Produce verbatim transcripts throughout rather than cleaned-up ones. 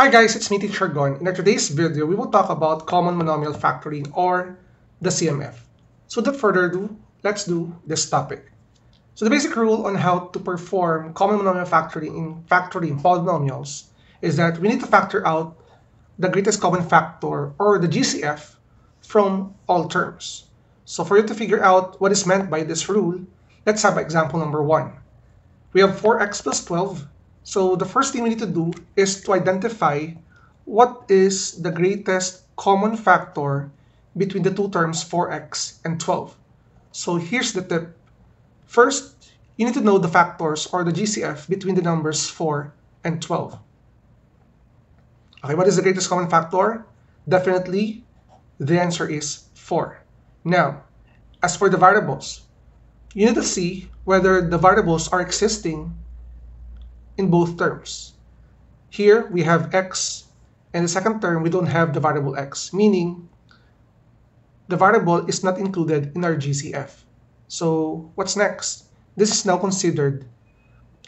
Hi guys, it's me Teacher Gon. In our today's video, we will talk about common monomial factoring or the C M F. So without further ado, let's do this topic. So the basic rule on how to perform common monomial factoring in factoring polynomials is that we need to factor out the greatest common factor or the G C F from all terms. So for you to figure out what is meant by this rule, let's have example number one. We have four x plus twelve. So the first thing we need to do is to identify what is the greatest common factor between the two terms four x and twelve. So here's the tip. First, you need to know the factors or the G C F between the numbers four and twelve. Okay, what is the greatest common factor? Definitely, the answer is four. Now, as for the variables, you need to see whether the variables are existing in both terms. Here we have x, and the second term we don't have the variable x, meaning the variable is not included in our G C F. So what's next? This is now considered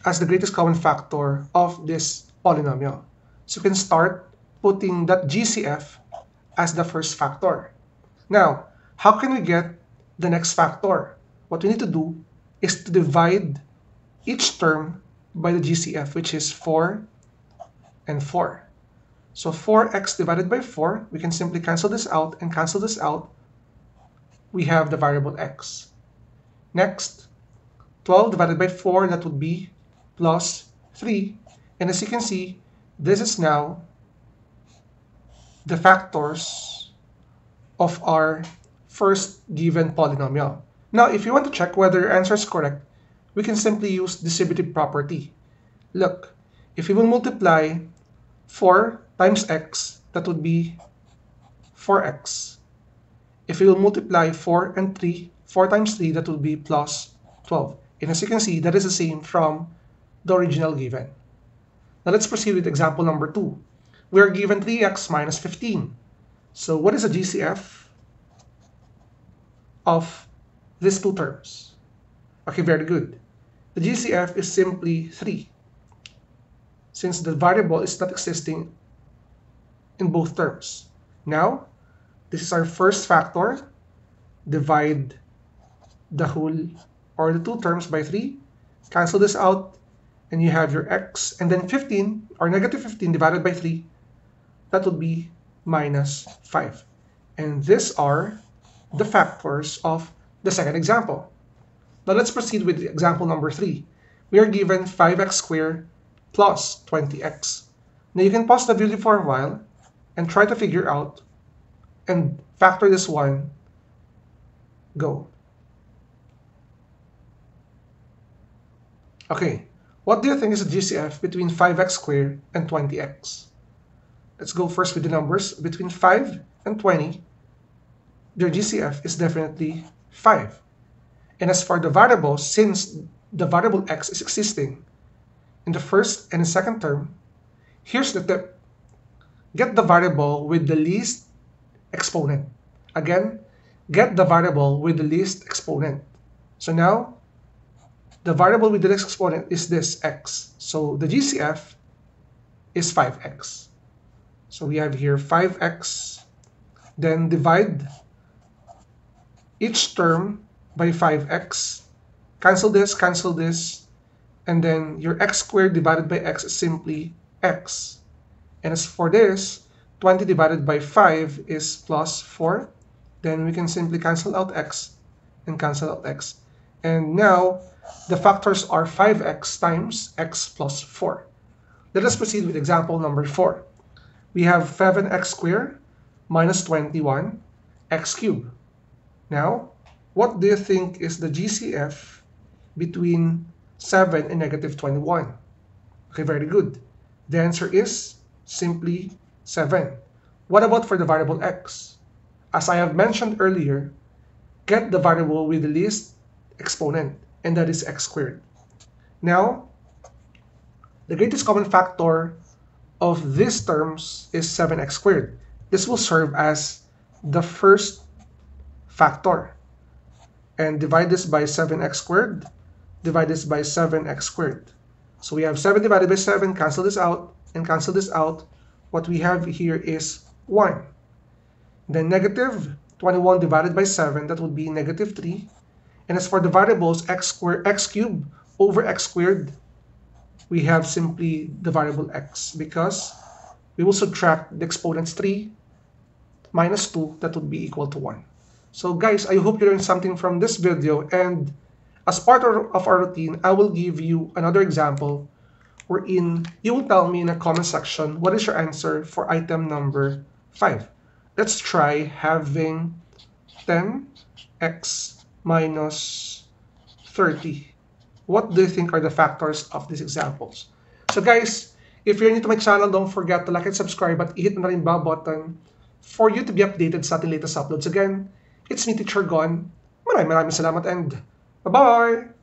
as the greatest common factor of this polynomial. So you can start putting that G C F as the first factor. Now, how can we get the next factor? What we need to do is to divide each term by the G C F, which is four and four. So four x divided by four, we can simply cancel this out and cancel this out. We have the variable x. Next, twelve divided by four, that would be plus three. And as you can see, this is now the factors of our first given polynomial. Now, if you want to check whether your answer is correct, we can simply use distributive property. Look, if we will multiply four times x, that would be four x. If we will multiply four and three, four times three, that would be plus twelve. And as you can see, that is the same from the original given. Now let's proceed with example number two. We are given three x minus fifteen. So what is the G C F of these two terms? Okay, very good. The G C F is simply three, since the variable is not existing in both terms. Now, this is our first factor. Divide the whole or the two terms by three. Cancel this out, and you have your x. And then fifteen, or negative fifteen divided by three, that would be minus five. And these are the factors of the second example. Now let's proceed with example number three. We are given five x squared plus twenty x. Now you can pause the video for a while and try to figure out and factor this one. Go. Okay, what do you think is the G C F between five x squared and twenty x? Let's go first with the numbers. Between five and twenty, their G C F is definitely five. And as for the variable, since the variable x is existing in the first and the second term, here's the tip. Get the variable with the least exponent. Again, get the variable with the least exponent. So now, the variable with the least exponent is this x. So the G C F is five x. So we have here five x. Then divide each term by five x, cancel this, cancel this, and then your x squared divided by x is simply x. And as for this, twenty divided by five is plus four. Then we can simply cancel out x and cancel out x. And now, the factors are five x times x plus four. Let us proceed with example number four. We have seven x squared minus twenty-one x cubed. Now, what do you think is the G C F between seven and negative twenty-one? Okay, very good. The answer is simply seven. What about for the variable x? As I have mentioned earlier, get the variable with the least exponent, and that is x squared. Now, the greatest common factor of these terms is seven x squared. This will serve as the first factor. And divide this by seven x squared, divide this by seven x squared. So we have seven divided by seven, cancel this out, and cancel this out. what we have here is one. Then negative twenty-one divided by seven, that would be negative three. And as for the variables x squared, x cubed over x squared, we have simply the variable x, because we will subtract the exponents three minus two, that would be equal to one. So guys, I hope you learned something from this video, and as part of our routine, I will give you another example wherein you will tell me in the comment section what is your answer for item number five. Let's try having ten x minus thirty. What do you think are the factors of these examples? So guys, if you're new to my channel, don't forget to like and subscribe at hit na rin bell button for you to be updated sa ating latest uploads. Again, it's me, Teacher Gon. Maraming maraming salamat and bye-bye!